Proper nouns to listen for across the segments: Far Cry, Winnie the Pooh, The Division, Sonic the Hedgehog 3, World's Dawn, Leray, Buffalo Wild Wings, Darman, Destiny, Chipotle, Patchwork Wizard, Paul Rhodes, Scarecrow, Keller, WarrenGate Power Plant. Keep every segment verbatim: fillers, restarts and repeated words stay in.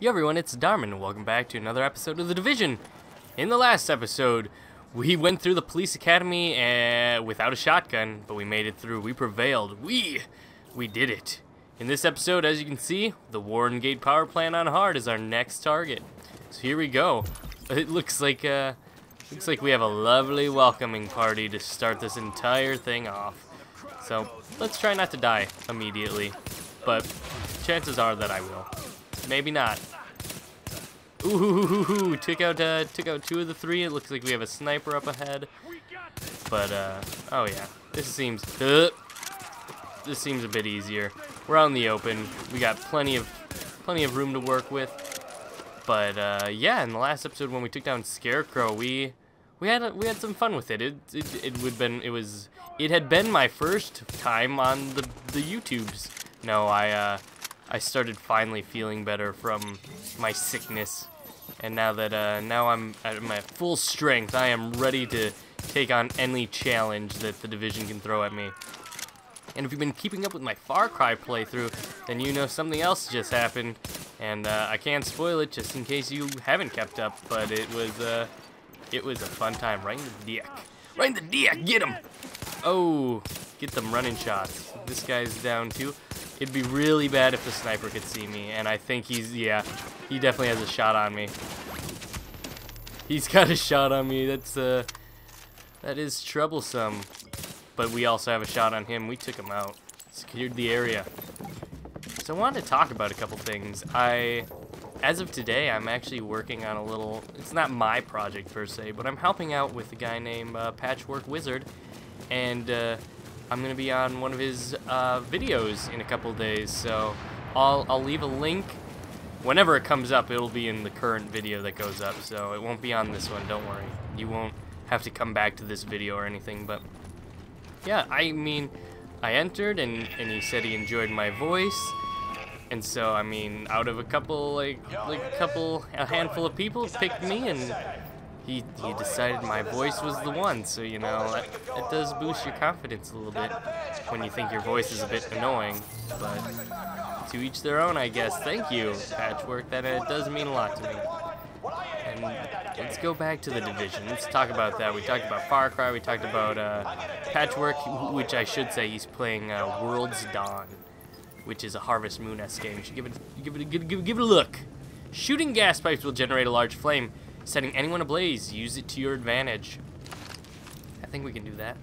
Yo everyone, it's Darman and welcome back to another episode of The Division. In the last episode, we went through the police academy uh, without a shotgun, but we made it through. We prevailed. We, we did it. In this episode, as you can see, the WarrenGate Power Plant on hard is our next target. So here we go. It looks like uh, looks like we have a lovely welcoming party to start this entire thing off. So let's try not to die immediately, but chances are that I will. Maybe not. Ooh, hoo, hoo, hoo, hoo. Took out, uh, took out two of the three. It looks like we have a sniper up ahead. But, uh, oh yeah. This seems, uh, this seems a bit easier. We're out in the open. We got plenty of, plenty of room to work with. But, uh, yeah, in the last episode when we took down Scarecrow, we, we had, a, we had some fun with it. It, it, it would been, it was, it had been my first time on the, the YouTubes. No, I, uh... I started finally feeling better from my sickness, and now that uh, now I'm at my full strength, I am ready to take on any challenge that the Division can throw at me. And if you've been keeping up with my Far Cry playthrough, then you know something else just happened, and uh, I can't spoil it just in case you haven't kept up. But it was uh, it was a fun time, right in the dick, right in the dick, get him! Oh, get them running shots. This guy's down too. It'd be really bad if the sniper could see me, and I think he's, yeah, he definitely has a shot on me. He's got a shot on me, that's, uh, that is troublesome. But we also have a shot on him, we took him out, secured the area. So I wanted to talk about a couple things. I, as of today, I'm actually working on a little, it's not my project per se, but I'm helping out with a guy named uh, Patchwork Wizard, and, uh, I'm gonna be on one of his uh, videos in a couple days, so I'll, I'll leave a link. Whenever it comes up, it'll be in the current video that goes up, so it won't be on this one, don't worry. You won't have to come back to this video or anything, but yeah, I mean, I entered and, and he said he enjoyed my voice, and so, I mean, out of a couple, like, like a couple, a handful of people picked me, and He, he decided my voice was the one, so you know, it, it does boost your confidence a little bit when you think your voice is a bit annoying, but to each their own, I guess. Thank you, Patchwork, that it does mean a lot to me. And let's go back to the Division, let's talk about that. We talked about Far Cry, we talked about uh, Patchwork, which I should say he's playing uh, World's Dawn, which is a Harvest Moon-esque game. You should give it, give, it, give, it, give it a look. Shooting gas pipes will generate a large flame. Setting anyone ablaze, use it to your advantage. I think we can do that.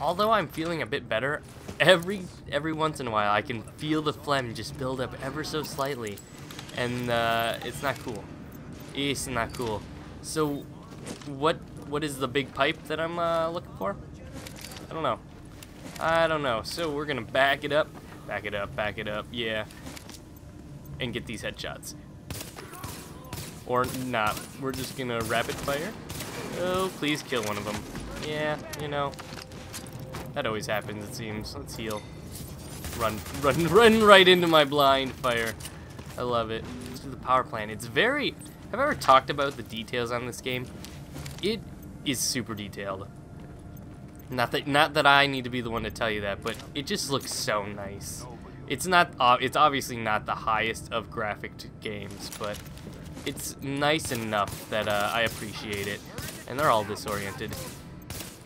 Although I'm feeling a bit better, every every once in a while I can feel the phlegm just build up ever so slightly, and uh, it's not cool. It's not cool. So, what what is the big pipe that I'm uh, looking for? I don't know. I don't know. So we're gonna back it up, back it up, back it up, yeah, and get these headshots. Or not. We're just gonna rapid fire. Oh, please kill one of them. Yeah, you know. That always happens, it seems. Let's heal. Run, run, run right into my blind fire. I love it. Let's do the power plant. It's very... Have I ever talked about the details on this game? It is super detailed. Not that, not that I need to be the one to tell you that, but it just looks so nice. It's not... It's obviously not the highest of graphic games, but... It's nice enough that uh, I appreciate it, and they're all disoriented.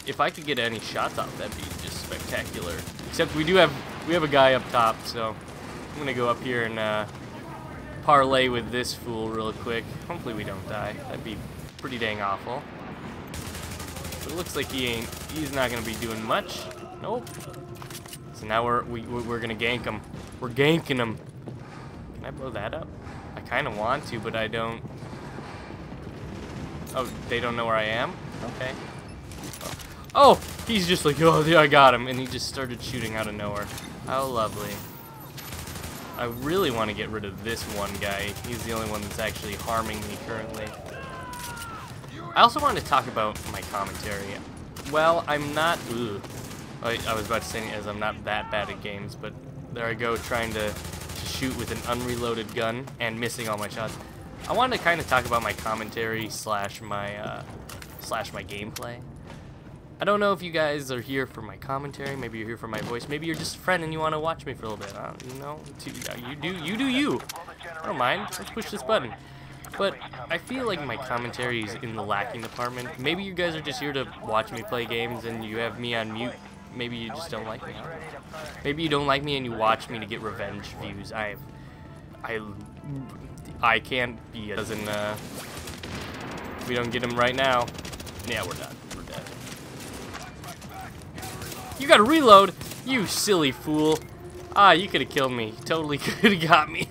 If I could get any shots off, that'd be just spectacular. Except we do have we have a guy up top, so I'm gonna go up here and uh, parlay with this fool real quick. Hopefully we don't die. That'd be pretty dang awful. But it looks like he ain't. He's not gonna be doing much. Nope. So now we're we, we're gonna gank him. We're ganking him. Can I blow that up? I kind of want to, but I don't... Oh, they don't know where I am? Okay. Oh, he's just like, oh, I got him, and he just started shooting out of nowhere. How lovely. I really want to get rid of this one guy. He's the only one that's actually harming me currently. I also want to talk about my commentary. Well, I'm not... Ugh. I, I was about to say as I'm not that bad at games, but there I go trying to... shoot with an unreloaded gun and missing all my shots. I wanted to kind of talk about my commentary slash my uh, slash my gameplay. I don't know if you guys are here for my commentary. Maybe you're here for my voice. Maybe you're just a friend and you want to watch me for a little bit. I don't, you know, you do you do you. I don't mind. Let's push this button. But I feel like my commentary is in the lacking department. Maybe you guys are just here to watch me play games and you have me on mute. Maybe you just don't like me. Maybe you don't like me and you watch me to get revenge views. I, I, I can't be a dozen. Uh, we don't get them right now. Yeah, we're done. We're dead. You gotta reload, you silly fool. Ah, you could have killed me. You totally could have got me.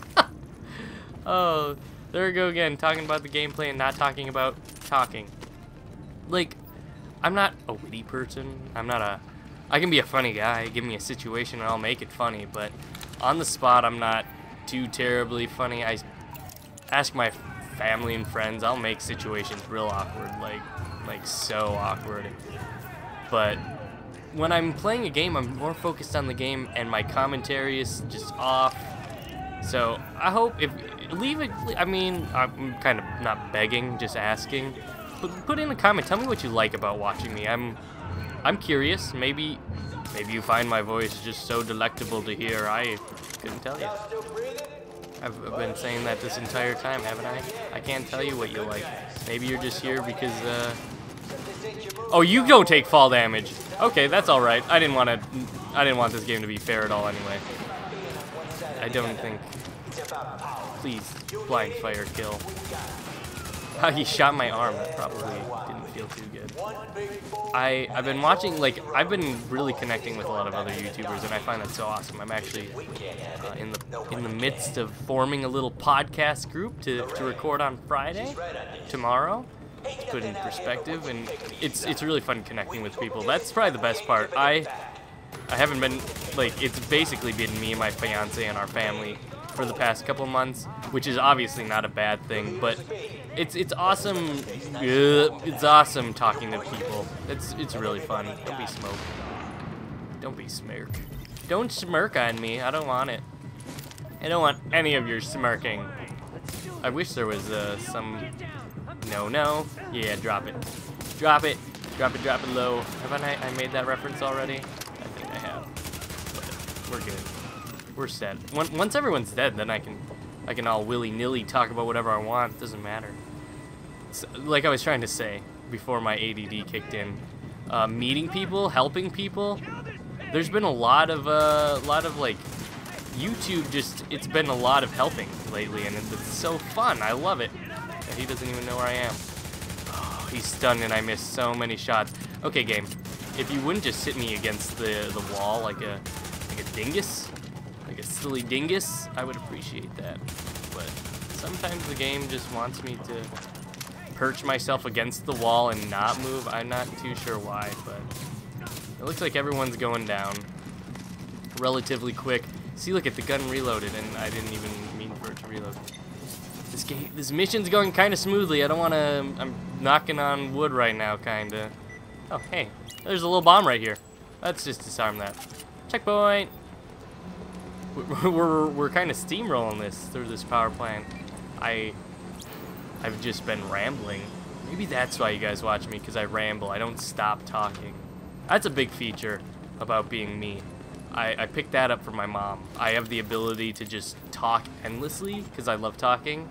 Oh, there we go again. Talking about the gameplay and not talking about talking. Like, I'm not a witty person. I'm not a... I can be a funny guy. Give me a situation and I'll make it funny. But on the spot, I'm not too terribly funny. I ask my family and friends. I'll make situations real awkward. Like, like so awkward. But... when I'm playing a game, I'm more focused on the game, and my commentary is just off. So I hope if leave it. I mean, I'm kind of not begging, just asking. But put in a comment. Tell me what you like about watching me. I'm, I'm curious. Maybe, maybe you find my voice just so delectable to hear. I couldn't tell you. I've been saying that this entire time, haven't I? I can't tell you what you like. Maybe you're just here because. Uh, Oh, you go take fall damage. Okay, that's all right. I didn't want to. I didn't want this game to be fair at all, anyway. I don't think. Please, blind fire kill. How he shot my arm. That probably didn't feel too good. I I've been watching. Like I've been really connecting with a lot of other YouTubers, and I find that so awesome. I'm actually uh, in the in the midst of forming a little podcast group to to record on Friday, tomorrow. To put in perspective, and it's it's really fun connecting with people. That's probably the best part. I I haven't been, like, it's basically been me and my fiance and our family for the past couple months, which is obviously not a bad thing, but it's it's awesome. It's awesome talking to people. It's it's really fun. Don't be smoke. Don't be smirk. Don't smirk on me. I don't want it. I don't want any of your smirking. I wish there was uh, some. No, no. Yeah, drop it. Drop it. Drop it, drop it low. Haven't I, I made that reference already? I think I have. But we're good. We're set. When, once everyone's dead, then I can I can all willy-nilly talk about whatever I want. It doesn't matter. So, like I was trying to say before my A D D kicked in, uh, meeting people, helping people. There's been a lot of, uh, lot of like, YouTube just, it's been a lot of helping lately, and it's, it's so fun. I love it. He doesn't even know where I am. Oh, he's stunned and I missed so many shots. Okay, game. If you wouldn't just hit me against the the wall like a like a dingus, like a silly dingus, I would appreciate that. But sometimes the game just wants me to perch myself against the wall and not move. I'm not too sure why, but it looks like everyone's going down relatively quick. See, look at the gun reloaded, and I didn't even mean for it to reload. This game, this mission's going kind of smoothly. I don't want to. I'm knocking on wood right now, kind of. Oh, hey, there's a little bomb right here. Let's just disarm that. Checkpoint. We're we're, we're kind of steamrolling this through this power plant. I I've just been rambling. Maybe that's why you guys watch me, because I ramble. I don't stop talking. That's a big feature about being me. I, I picked that up from my mom. I have the ability to just talk endlessly because I love talking.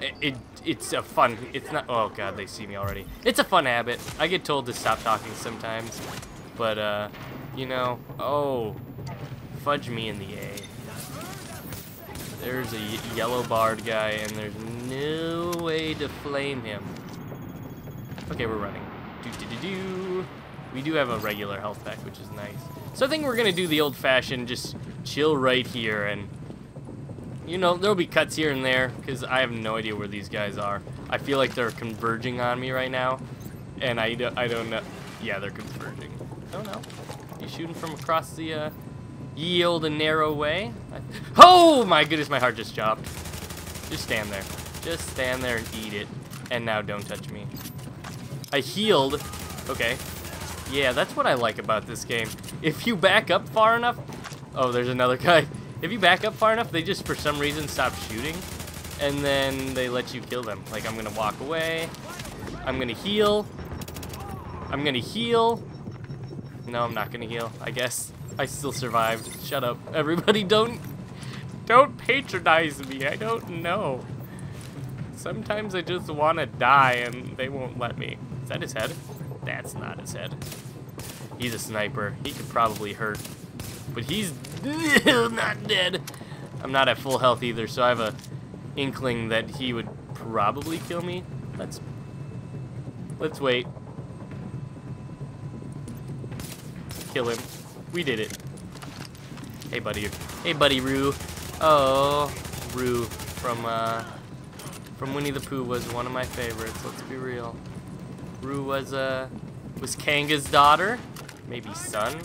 It, it it's a fun. It's not. Oh god, they see me already. It's a fun habit. I get told to stop talking sometimes, but uh, you know. Oh, fudge me in the A. There's a y yellow barred guy, and there's no way to flame him. Okay, we're running. Do do do do. We do have a regular health pack, which is nice. So I think we're gonna do the old-fashioned, just chill right here, and you know there'll be cuts here and there because I have no idea where these guys are. I feel like they're converging on me right now, and I don't, I don't know. Yeah, they're converging. Oh no! You shooting from across the uh, ye old and narrow way? I, oh my goodness, my heart just dropped. Just stand there. Just stand there and eat it. And now don't touch me. I healed. Okay. Yeah, that's what I like about this game. If you back up far enough... Oh, there's another guy. If you back up far enough, they just, for some reason, stop shooting. And then they let you kill them. Like, I'm going to walk away. I'm going to heal. I'm going to heal. No, I'm not going to heal, I guess. I still survived. Shut up. Everybody don't... Don't patronize me. I don't know. Sometimes I just want to die and they won't let me. Is that his head? That's not his head. He's a sniper. He could probably hurt. But he's not dead. I'm not at full health either, so I have a inkling that he would probably kill me. Let's let's wait. Kill him. We did it. Hey buddy. Hey buddy Roo. Oh, Roo from uh from Winnie the Pooh was one of my favorites, let's be real. Roo was uh was Kanga's daughter, maybe son.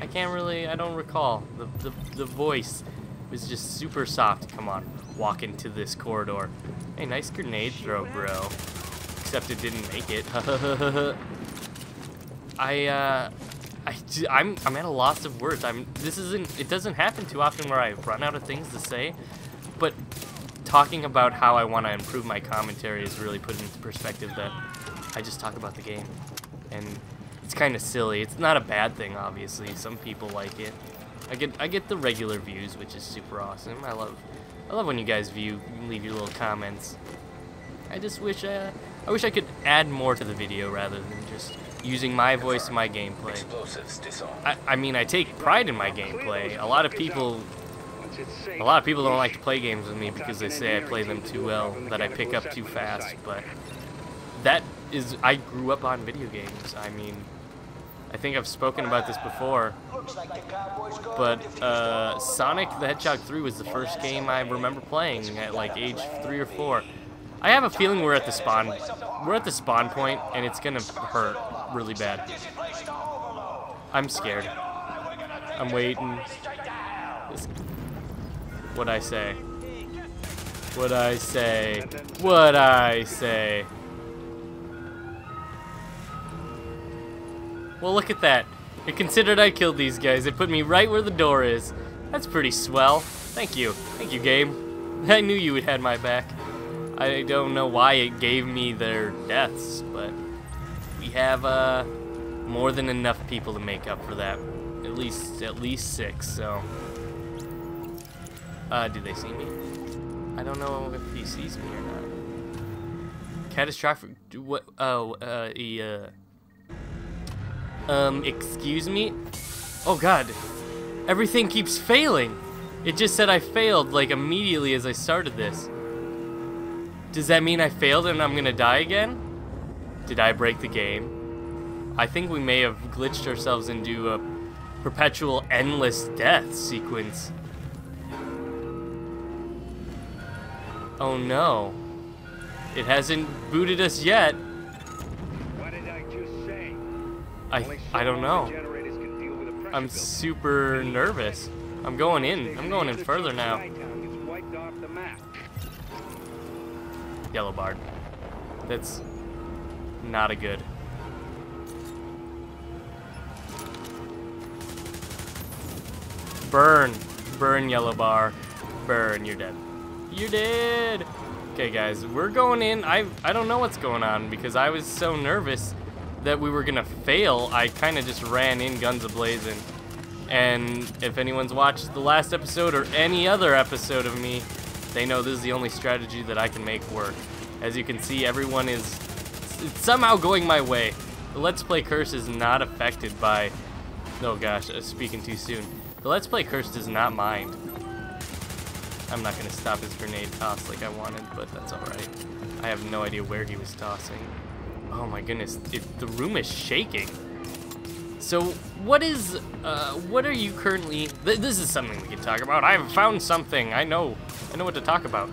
I can't really I don't recall. The the the voice was just super soft. Come on. Walk into this corridor. Hey, nice grenade throw, bro. Except it didn't make it. I uh I, I'm, I'm at a loss of words. I'm. This isn't. It doesn't happen too often where I run out of things to say, but talking about how I want to improve my commentary is really put into perspective that I just talk about the game, and it's kind of silly. It's not a bad thing, obviously. Some people like it. I get. I get the regular views, which is super awesome. I love. I love when you guys view, leave your little comments. I just wish. Uh, I wish I could add more to the video rather than just using my voice in my gameplay. I, I mean, I take pride in my gameplay. A lot of people, a lot of people don't like to play games with me because they say I play them too well, that I pick up too fast, but that is, I grew up on video games. I mean, I think I've spoken about this before, but uh, Sonic the Hedgehog three was the first game I remember playing at like age three or four. I have a feeling we're at the spawn, we're at the spawn point, and it's gonna hurt really bad. I'm scared. I'm waiting. This, what'd I say? What'd I say? What'd I say? Well, look at that. It considered I killed these guys. It put me right where the door is. That's pretty swell. Thank you. Thank you, game. I knew you had my back. I don't know why it gave me their deaths, but we have uh, more than enough people to make up for that. At least, at least six. So, uh, do they see me? I don't know if he sees me or not. Catastrophic. What? Oh, uh, yeah. Um, excuse me. Oh God, everything keeps failing. It just said I failed like immediately as I started this. Does that mean I failed and I'm gonna die again? Did I break the game? I think we may have glitched ourselves into a perpetual endless death sequence. Oh no. It hasn't booted us yet. What did I just say? I I don't know. I'm super nervous. I'm going in. I'm going in further now. Yellow bar. That's not a good. Burn. Burn, yellow bar. Burn, you're dead. You're dead. Okay, guys, we're going in. I I don't know what's going on because I was so nervous that we were gonna fail. I kind of just ran in guns a-blazing. And if anyone's watched the last episode or any other episode of me, they know this is the only strategy that I can make work. As you can see, everyone is somehow going my way. The Let's Play Curse is not affected by... Oh gosh, I was speaking too soon. The Let's Play Curse does not mind. I'm not going to stop his grenade toss like I wanted, but that's alright. I have no idea where he was tossing. Oh my goodness, it, the room is shaking. So what is... Uh, what are you currently... Th this is something we can talk about. I've found something. I know. I know what to talk about.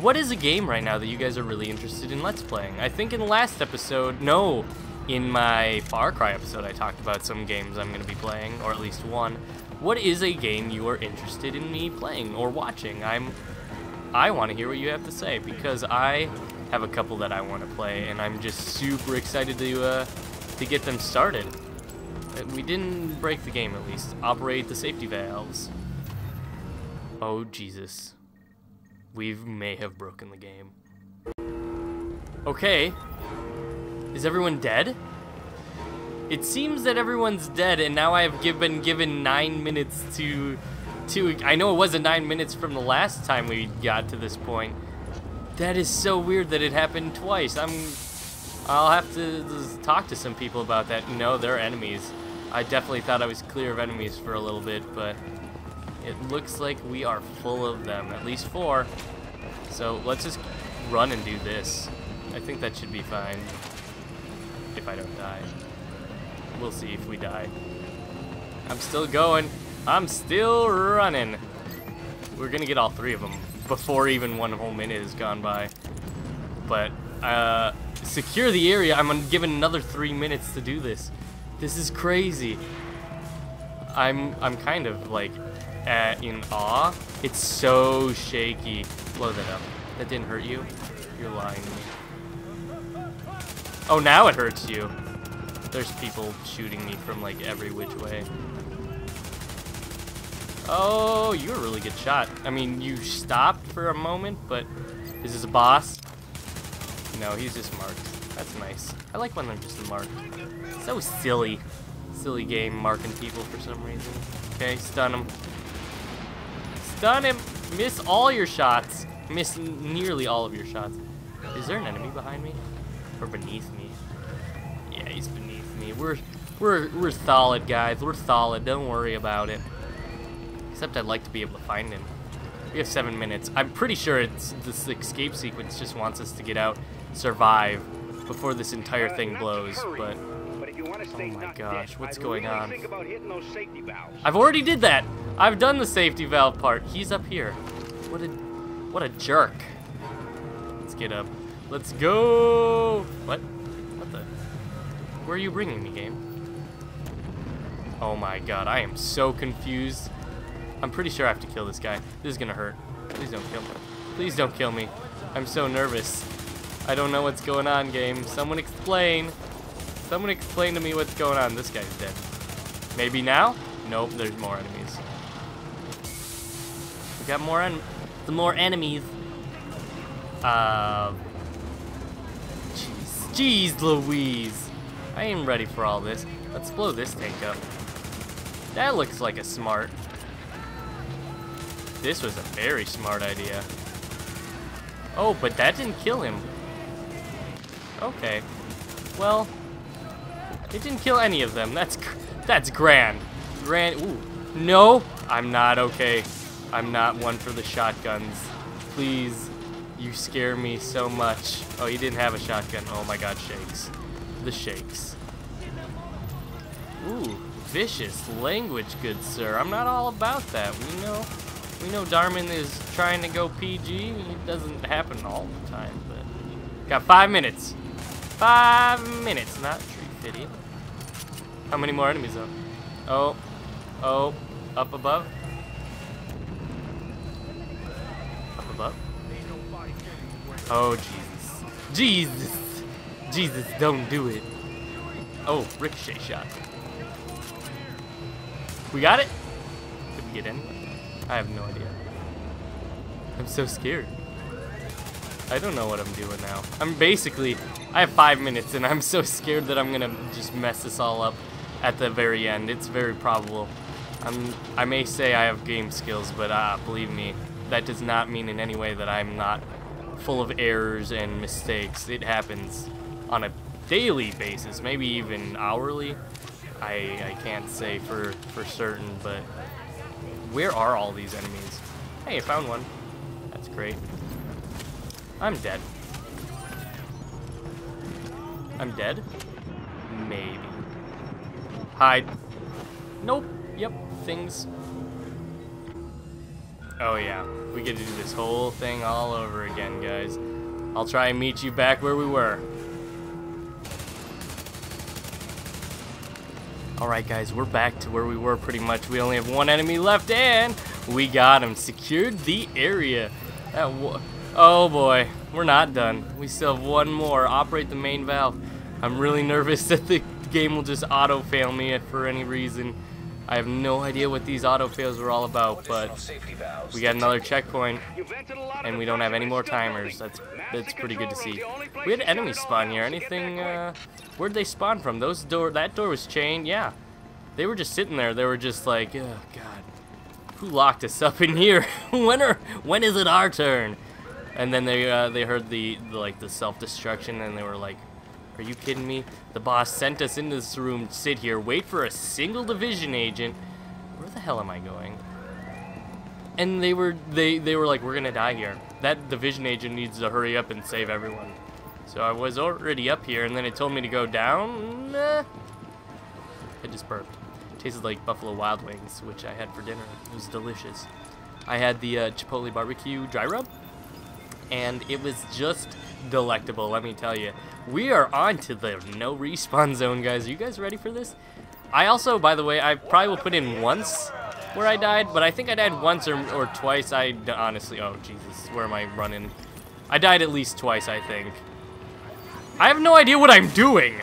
What is a game right now that you guys are really interested in Let's Playing? I think in the last episode, no, in my Far Cry episode, I talked about some games I'm going to be playing, or at least one. What is a game you are interested in me playing or watching? I'm, I want to hear what you have to say, because I have a couple that I want to play, and I'm just super excited to, uh, to get them started. We didn't break the game, at least. Operate the safety valves. Oh, Jesus. We may have broken the game. Okay. Is everyone dead? It seems that everyone's dead, and now I have been given nine minutes to too. I know it wasn't nine minutes from the last time we got to this point. That is so weird that it happened twice. I'm, I'll have to talk to some people about that. No, they're enemies. I definitely thought I was clear of enemies for a little bit, but it looks like we are full of them, at least four. So let's just run and do this. I think that should be fine. If I don't die. We'll see if we die. I'm still going. I'm still running. We're gonna get all three of them before even one whole minute has gone by. But, uh, secure the area. I'm given another three minutes to do this. This is crazy. I'm I'm kind of like at, in awe. It's so shaky. Blow that up. That didn't hurt you. You're lying to me. Oh, now it hurts you. There's people shooting me from like every which way. Oh, you're a really good shot. I mean, you stopped for a moment, but is this a boss? No, he's just marked. That's nice. I like when they're just marked. So silly. Silly game, marking people for some reason. Okay, stun him. Stun him! Miss all your shots. Miss nearly all of your shots. Is there an enemy behind me? Or beneath me? Yeah, he's beneath me. We're we're we're solid, guys. We're solid. Don't worry about it. Except I'd like to be able to find him. We have seven minutes. I'm pretty sure it's this escape sequence just wants us to get out, survive, before this entire thing blows, but... Oh my gosh, what's going on? I've already did that! I've done the safety valve part. He's up here. What a what a jerk. Let's get up. Let's go! What? What the? Where are you bringing me, game? Oh my god, I am so confused. I'm pretty sure I have to kill this guy. This is gonna hurt. Please don't kill me. Please don't kill me. I'm so nervous. I don't know what's going on, game. Someone explain. Someone explain to me what's going on. This guy's dead. Maybe now? Nope, there's more enemies. We got more en- the more enemies. Uh, jeez. Jeez Louise. I ain't ready for all this. Let's blow this tank up. That looks like a smart. This was a very smart idea. Oh, but that didn't kill him. Okay. Well... It didn't kill any of them. That's that's grand. Grand. Ooh. No, I'm not okay. I'm not one for the shotguns. Please, you scare me so much. Oh, you didn't have a shotgun. Oh my god, shakes. The shakes. Ooh, vicious language, good sir. I'm not all about that. We know, we know Darman is trying to go P G. It doesn't happen all the time, but... Got five minutes. Five minutes, not tree fitty. How many more enemies though? Oh, oh, up above? Up above? Oh, Jesus. Jesus! Jesus, don't do it. Oh, ricochet shot. We got it? Did we get in? I have no idea. I'm so scared. I don't know what I'm doing now. I'm basically, I have five minutes and I'm so scared that I'm gonna just mess this all up at the very end. It's very probable. I'm, I may say I have game skills, but ah, believe me, that does not mean in any way that I'm not full of errors and mistakes. It happens on a daily basis, maybe even hourly. I, I can't say for, for certain, but where are all these enemies? Hey, I found one. That's great. I'm dead. I'm dead? Maybe. Hide. Nope. Yep. Things. Oh yeah. We get to do this whole thing all over again, guys. I'll try and meet you back where we were. Alright guys, we're back to where we were pretty much. We only have one enemy left and we got him. Secured the area. That was... Oh boy, we're not done. We still have one more. Operate the main valve. I'm really nervous that the game will just auto fail me for any reason. I have no idea what these auto fails were all about, but we got another checkpoint, and we don't have any more timers. That's that's pretty good to see. We had enemies spawn here. Anything? Uh, where'd they spawn from? Those door. That door was chained. Yeah, they were just sitting there. They were just like, oh god. who locked us up in here? when are when is it our turn? And then they uh, they heard the, the like the self-destruction, and they were like, are you kidding me? The boss sent us into this room, sit here, wait for a single division agent. Where the hell am I going? And they were they they were like, we're gonna die here. That division agent needs to hurry up and save everyone. So I was already up here, and then it told me to go down. Nah. I just burped. It tasted like Buffalo Wild Wings, which I had for dinner. It was delicious. I had the uh, Chipotle barbecue dry rub, and it was just delectable, let me tell you. We are on to the no respawn zone, guys. Are you guys ready for this? I also, by the way, I probably will put in once where I died, but I think I died once or, or twice. I d honestly, oh Jesus, where am I running? I died at least twice, I think. I have no idea what I'm doing.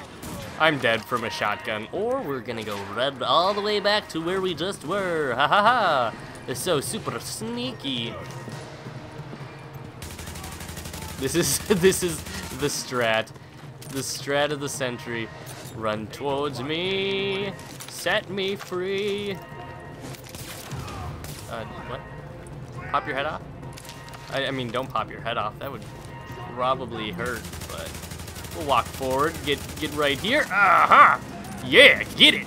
I'm dead from a shotgun, or we're gonna go red all the way back to where we just were. Ha ha ha! It's so super sneaky. This is this is the strat, the strat of the century. Run towards me, set me free. Uh, what? Pop your head off? I, I mean, don't pop your head off. That would probably hurt, but. We'll walk forward, get get right here. Aha! Uh-huh. Yeah, get it!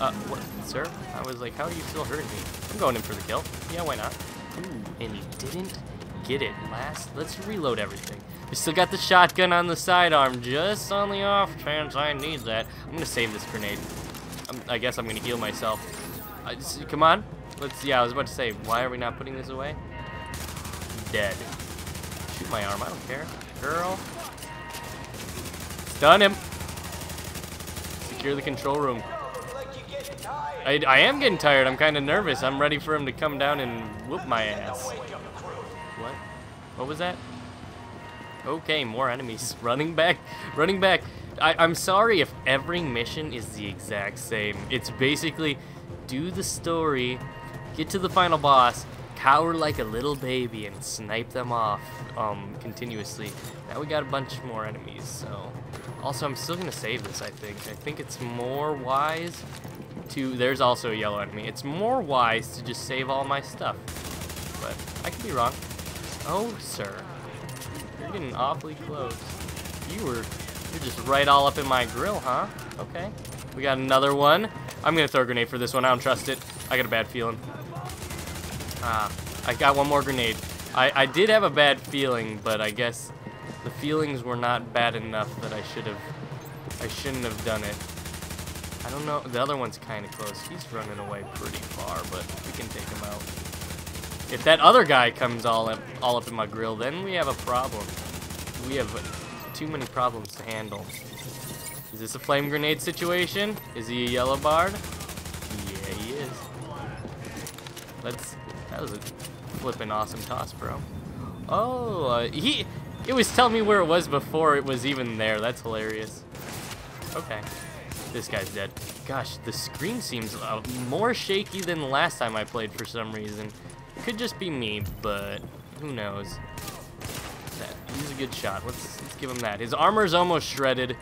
Uh, what, sir? I was like, how are you still hurting me? I'm going in for the kill. Yeah, why not? Ooh, and he didn't get it. Last, let's reload everything. We still got the shotgun on the sidearm, just on the off chance I need that. I'm gonna save this grenade. I'm, I guess I'm gonna heal myself. Uh, just, come on. Let's, yeah, I was about to say, why are we not putting this away? Dead. Shoot my arm, I don't care. Girl. Done him. Secure the control room. I, I am getting tired. I'm kind of nervous. I'm ready for him to come down and whoop my ass. What? What was that? Okay, more enemies. Running back. Running back. I, I'm sorry if every mission is the exact same. It's basically do the story, get to the final boss, cower like a little baby, and snipe them off um, continuously. Now we got a bunch more enemies, so... Also, I'm still gonna save this, I think. I think it's more wise to... There's also a yellow enemy. It's more wise to just save all my stuff. But I could be wrong. Oh, sir. You're getting awfully close. You were... You're just right all up in my grill, huh? Okay. We got another one. I'm gonna throw a grenade for this one. I don't trust it. I got a bad feeling. Ah, I got one more grenade. I, I did have a bad feeling, but I guess... The feelings were not bad enough that I should have, I shouldn't have done it. I don't know, the other one's kind of close. He's running away pretty far, but we can take him out. If that other guy comes all up, all up in my grill, then we have a problem. We have too many problems to handle. Is this a flame grenade situation? Is he a yellow bard? Yeah, he is. Let's, that was a flippin' awesome toss, bro. Oh, uh, he... It was telling me where it was before it was even there. That's hilarious. Okay. This guy's dead. Gosh, the screen seems uh, more shaky than last time I played for some reason. Could just be me, but who knows. That, he's a good shot. Let's, let's give him that. His armor's almost shredded.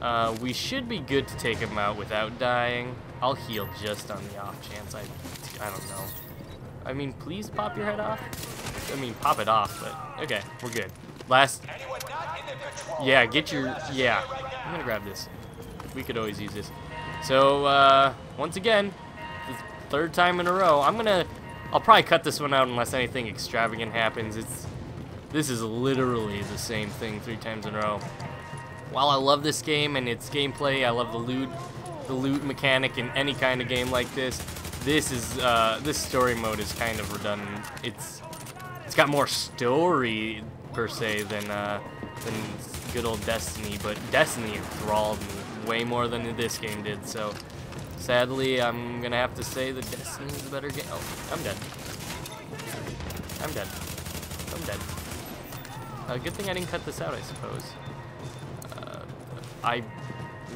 Uh, we should be good to take him out without dying. I'll heal just on the off chance. I, I don't know. I mean, please pop your head off. I mean, pop it off, but okay, we're good. Last, yeah, get your, yeah. I'm gonna grab this. We could always use this. So, uh, once again, this third time in a row, I'm gonna, I'll probably cut this one out unless anything extravagant happens. It's, this is literally the same thing three times in a row. While I love this game and its gameplay, I love the loot, the loot mechanic in any kind of game like this. This is, uh, this story mode is kind of redundant. It's, it's got more story, per se, than, uh, than good old Destiny, but Destiny enthralled me way more than this game did, so sadly, I'm gonna have to say that Destiny is a better game. Oh, I'm dead. I'm dead. I'm dead. Uh, good thing I didn't cut this out, I suppose. Uh, I...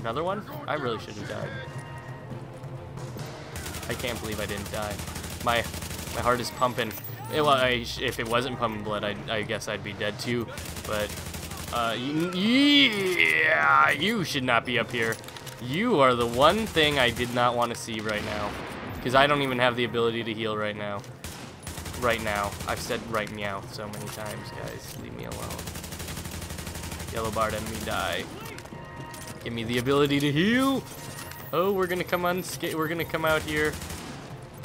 Another one? I really should have died. I can't believe I didn't die. My, my heart is pumping. It, well, I, if it wasn't pumping blood, I, I guess I'd be dead too. But, uh, yeah, you should not be up here. You are the one thing I did not want to see right now. Because I don't even have the ability to heal right now. Right now. I've said right meow so many times, guys. Leave me alone. Yellow bar to me die. Give me the ability to heal. Oh, we're gonna come unsca- we're gonna come out here.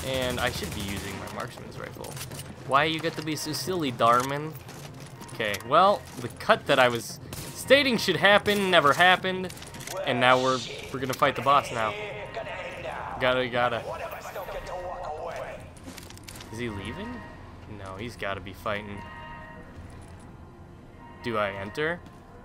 And I should be using my marksman's rifle. Why you got to be so silly, Darman? Okay, well, the cut that I was stating should happen never happened. And now we're we're gonna fight the boss now. Gotta gotta Is he leaving? No, he's gotta be fighting. Do I enter?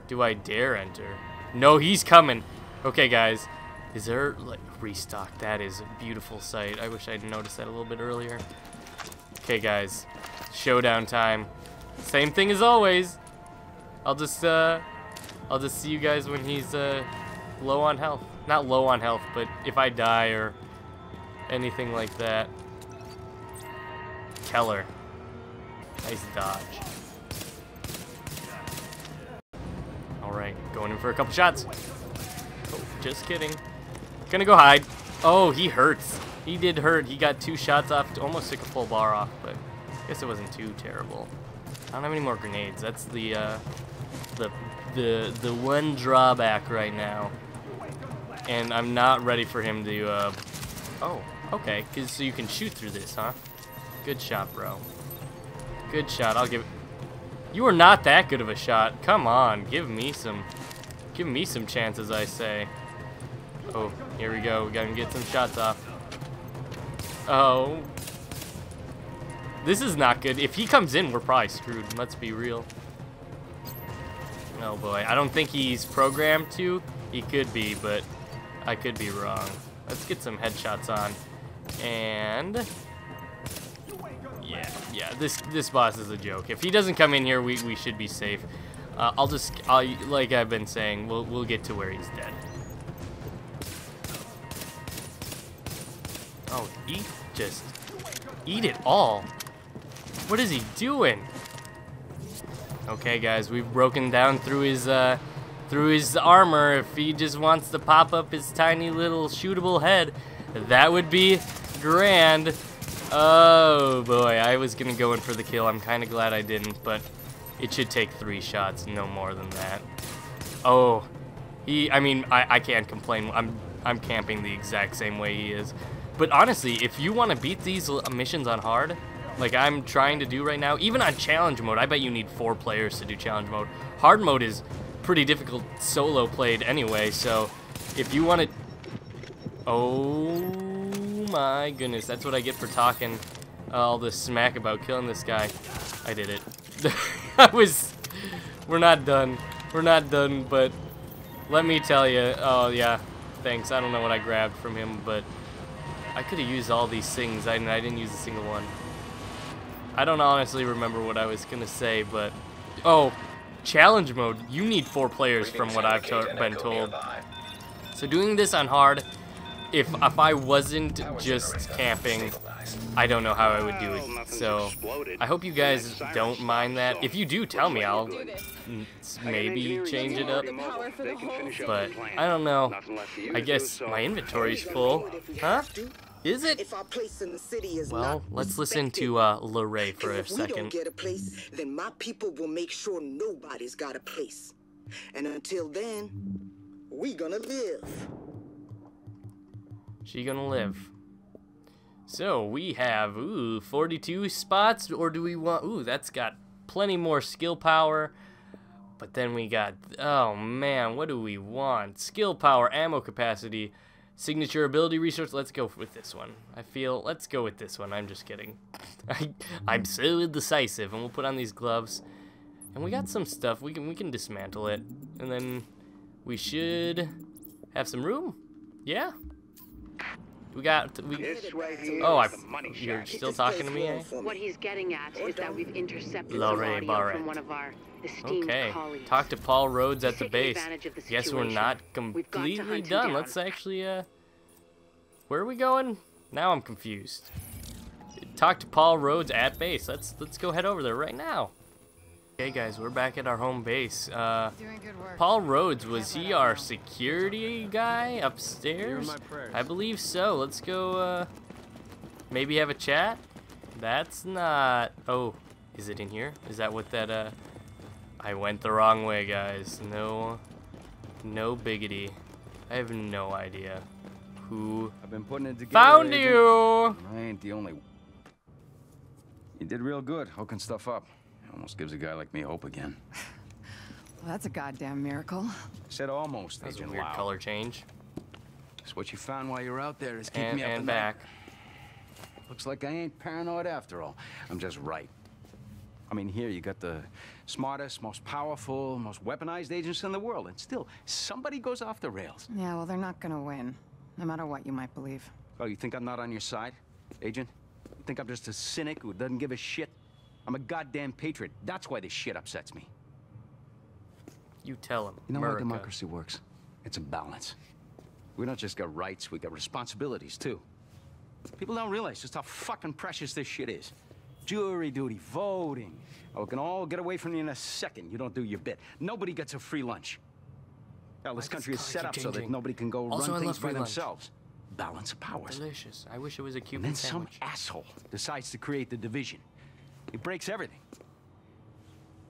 Do I dare enter? No, he's coming. Okay, guys. Is there like restock? That is a beautiful sight. I wish I'd noticed that a little bit earlier. Okay, guys. Showdown time. Same thing as always. I'll just uh I'll just see you guys when he's uh low on health. Not low on health, but if I die or anything like that. Keller. Nice dodge. Alright, going in for a couple shots. Oh, just kidding. Gonna go hide. Oh, he hurts. He did hurt. He got two shots off. Almost took a full bar off, but I guess it wasn't too terrible. I don't have any more grenades. That's the uh, the the the one drawback right now. And I'm not ready for him to. Uh... Oh, okay. Cause so you can shoot through this, huh? Good shot, bro. Good shot. I'll give it. You are not that good of a shot. Come on, give me some. Give me some chances, I say. Oh, here we go. We gotta get some shots off. Oh. This is not good. If he comes in, we're probably screwed. Let's be real. Oh boy. I don't think he's programmed to. He could be, but I could be wrong. Let's get some headshots on. And yeah, yeah. This this boss is a joke. If he doesn't come in here, we we should be safe. Uh, I'll just, I'll, like I've been saying, we'll we'll get to where he's dead. Oh, eat just eat it all. What is he doing? Okay, guys, we've broken down through his uh, through his armor. If he just wants to pop up his tiny little shootable head, that would be grand. Oh boy, I was gonna go in for the kill. I'm kind of glad I didn't, but. It should take three shots, no more than that. Oh, he, I mean, I, I can't complain. I'm I'm camping the exact same way he is. But honestly, if you want to beat these missions on hard, like I'm trying to do right now, even on challenge mode, I bet you need four players to do challenge mode. Hard mode is pretty difficult solo played anyway, so if you want to... Oh my goodness, that's what I get for talking all this smack about killing this guy. I did it. I was, we're not done, we're not done, but let me tell you, oh yeah, thanks, I don't know what I grabbed from him, but I could have used all these things, I, I didn't use a single one. I don't honestly remember what I was going to say, but, oh, challenge mode, you need four players from what I've to been told. So doing this on hard, if, if I wasn't just camping, I don't know how I would do it, so I hope you guys don't mind that. If you do, tell me. I'll maybe change it up, but I don't know. I guess my inventory's full. Huh? Is it? Well, let's listen to uh, Leray for a second. If we don't get a place, then my people will make sure nobody's got a place. And until then, we gonna live. She gonna live. So we have, ooh, forty-two spots, or do we want, ooh, that's got plenty more skill power, but then we got, oh man, what do we want? Skill power, ammo capacity, signature ability resource, let's go with this one. I feel, let's go with this one, I'm just kidding. I, I'm so indecisive, and we'll put on these gloves, and we got some stuff, we can, we can dismantle it, and then we should have some room, yeah? We got. We, this right here oh, I, you're still talking to me. Eh? What he's getting at is that we've intercepted audio from one of our esteemed okay. colleagues. Talk to Paul Rhodes at the base. Guess we're not completely done. Down. Let's actually. Uh, where are we going? Now I'm confused. Talk to Paul Rhodes at base. Let's let's go head over there right now. Okay, guys, we're back at our home base. Uh, Paul Rhodes, was he our security guy upstairs? I believe so. Let's go uh, Maybe have a chat? That's not... Oh, is it in here? Is that what that, uh... I went the wrong way, guys. No... No biggity. I have no idea who... I've been putting it together, found agent. You! I ain't the only... You did real good, hooking stuff up. Almost gives a guy like me hope again. Well, that's a goddamn miracle. Said almost. That's a weird color change. So what you found while you were out there is keeping me up and back. Looks like I ain't paranoid after all. I'm just right. I mean, here you got the smartest, most powerful, most weaponized agents in the world, and still somebody goes off the rails. Yeah, well, they're not gonna win, no matter what you might believe. Oh, you think I'm not on your side, Agent? You think I'm just a cynic who doesn't give a shit? I'm a goddamn patriot. That's why this shit upsets me. You tell him. You know how democracy works? It's a balance. We don't just got rights, we got responsibilities too. People don't realize just how fucking precious this shit is. Jury duty, voting. Oh, we can all get away from you in a second. You don't do your bit. Nobody gets a free lunch. Hell, this country is set up so that nobody can go run things by themselves. Balance of powers. Delicious. I wish it was a Cuban sandwich. And then some asshole decides to create the division. It breaks everything.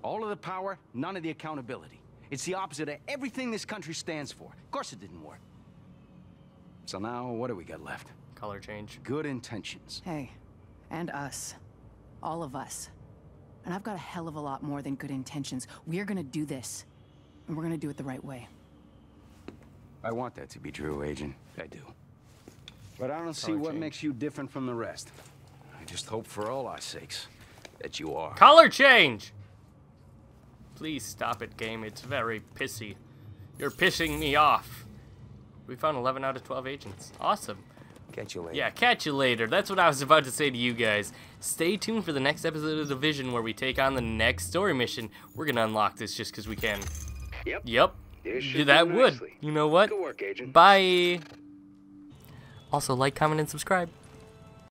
All of the power, none of the accountability. It's the opposite of everything this country stands for. Of course it didn't work. So now, what do we got left? Color change. Good intentions. Hey, and us. All of us. And I've got a hell of a lot more than good intentions. We're gonna do this. And we're gonna do it the right way. I want that to be true, Agent. I do. But I don't see what makes you different from the rest. I just hope for all our sakes that you are. Color change! Please stop it, game. It's very pissy. You're pissing me off. We found eleven out of twelve agents. Awesome. Catch you later. Yeah, catch you later. That's what I was about to say to you guys. Stay tuned for the next episode of The Division where we take on the next story mission. We're going to unlock this just because we can. Yep. Yep. Dude, that would. You know what? Good work, Agent. Bye. Also, like, comment, and subscribe.